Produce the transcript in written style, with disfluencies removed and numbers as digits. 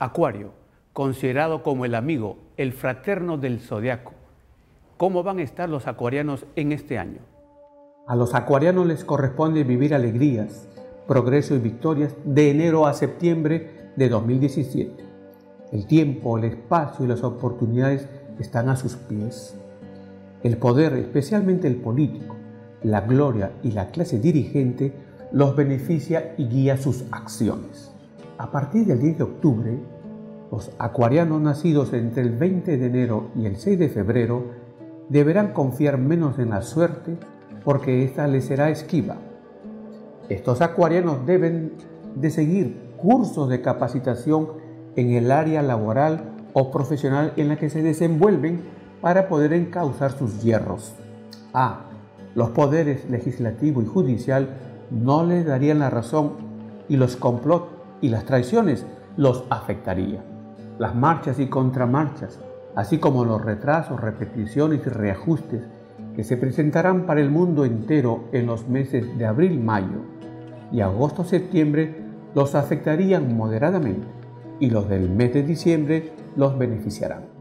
Acuario, considerado como el amigo, el fraterno del zodiaco. ¿Cómo van a estar los acuarianos en este año? A los acuarianos les corresponde vivir alegrías, progreso y victorias de enero a septiembre de 2017. El tiempo, el espacio y las oportunidades están a sus pies. El poder, especialmente el político, la gloria y la clase dirigente los beneficia y guía sus acciones. A partir del 10 de octubre, los acuarianos nacidos entre el 20 de enero y el 6 de febrero deberán confiar menos en la suerte porque ésta les será esquiva. Estos acuarianos deben de seguir cursos de capacitación en el área laboral o profesional en la que se desenvuelven para poder encauzar sus hierros. A. Los poderes legislativo y judicial no les darían la razón y los complots y las traiciones los afectaría. Las marchas y contramarchas, así como los retrasos, repeticiones y reajustes que se presentarán para el mundo entero en los meses de abril, mayo y agosto-septiembre, los afectarían moderadamente y los del mes de diciembre los beneficiarán.